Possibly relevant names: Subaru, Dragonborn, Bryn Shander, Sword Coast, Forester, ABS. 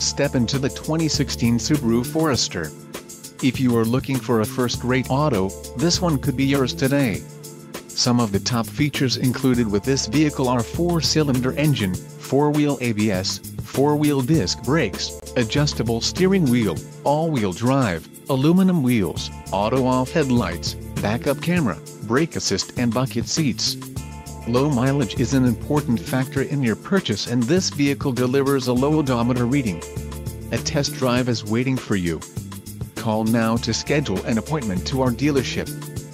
Step into the 2016 Subaru Forester. If you are looking for a first-rate auto, this one could be yours today. Some of the top features included with this vehicle are 4-cylinder engine, 4-wheel ABS, 4-wheel disc brakes, adjustable steering wheel, all-wheel drive, aluminum wheels, auto-off headlights, backup camera, brake assist and bucket seats. Low mileage is an important factor in your purchase, and this vehicle delivers a low odometer reading. A test drive is waiting for you. Call now to schedule an appointment to our dealership.